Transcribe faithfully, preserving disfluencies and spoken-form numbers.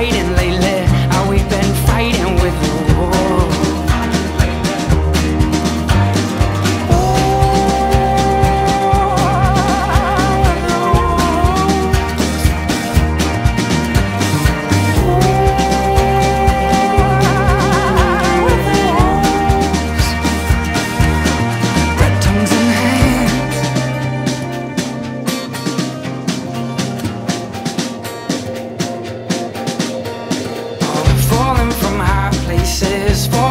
fighting lately? How we been fighting with the world? This is for